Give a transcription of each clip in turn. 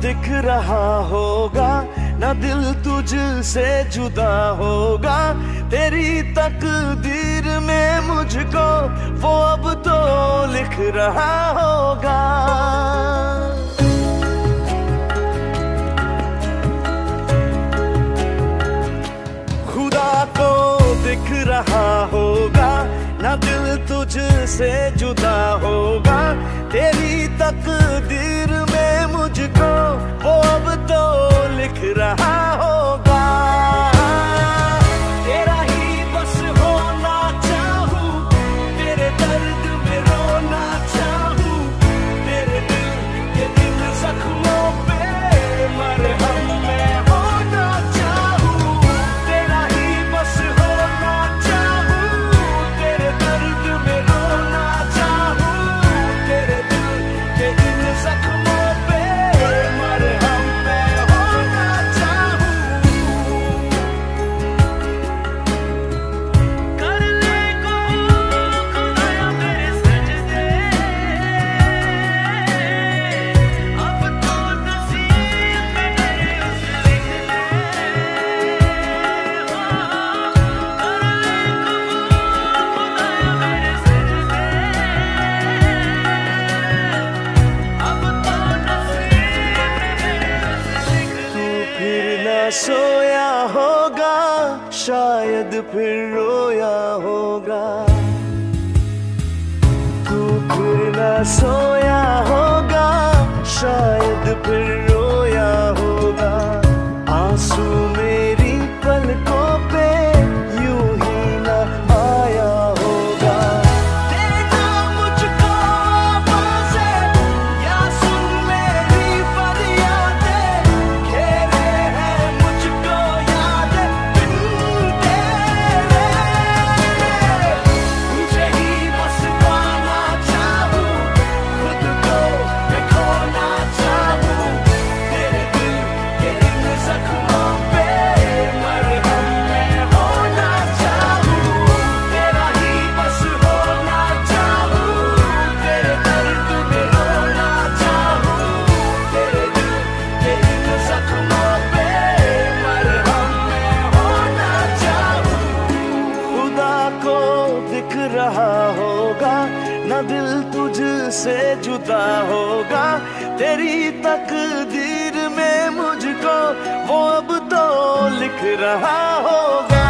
दिख रहा होगा, ना दिल तुझसे जुदा होगा। तेरी तकदीर में मुझको वो अब तो लिख रहा होगा। खुदा को दिख रहा होगा, ना दिल तुझसे जुदा होगा। तेरी तकदीर में मुझको वो अब तो लिख रहा होगा। तेरा ही बस होना चाहूं, तेरे दर्द में रोना चाहूं, तेरे दिल के इन जख्मों पे मरहम मैं होना चाहूं। तेरा ही बस होना चाहूं, तेरे दर्द में रोना चाहूं, तेरे दिल के इन जख्मों सोया होगा, शायद फिर रोया होगा। तू फिर न सोया होगा, शायद फिर रोया होगा। आंसू मेरी पलकों पे यूं ही न आया होगा। देखा मुझको पासे या सुन मेरी फरियादें, घेरे हैं मुझको यादें बिन तेरे। तुझे ही बस पाना चाहूं, खुद को मैं खोना चाहूं, तेरे दिल के इन जख्मों पे मरहम मैं होना चाहूं। तेरा ही बस होना चाहूं, तेरे दर्द में रोना चाहूं, तेरे दिल के इन जख्मों पे मरहम मैं होना चाहूं। खुदा को दिख रहा होगा, ना दिल तुझसे जुदा होगा। तेरी तकदीर में मुझको वो अब तो लिख रहा होगा।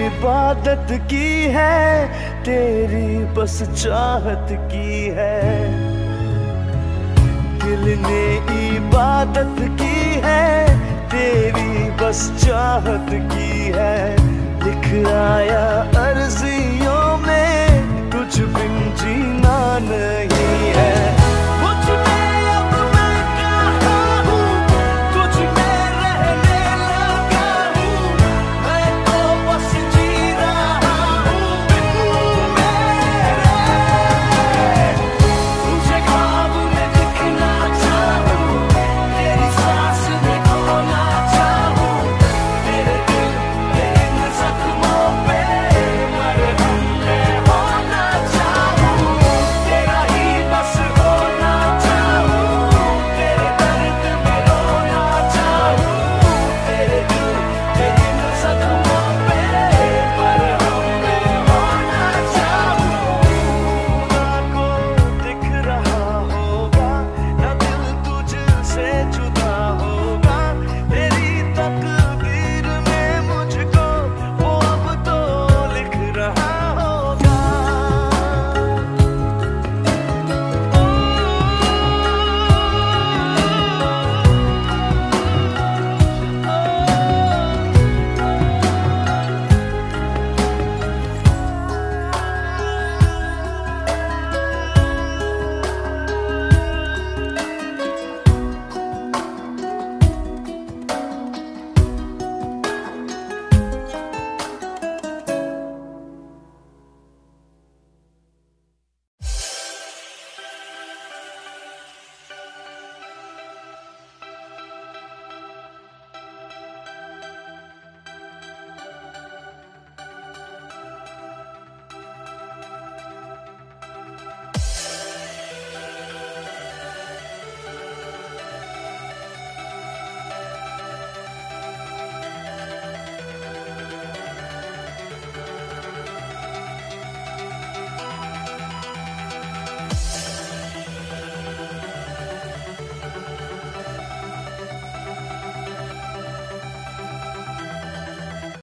इबादत की है तेरी, बस चाहत की है। दिल ने इबादत की है तेरी, बस चाहत की है। लिख आया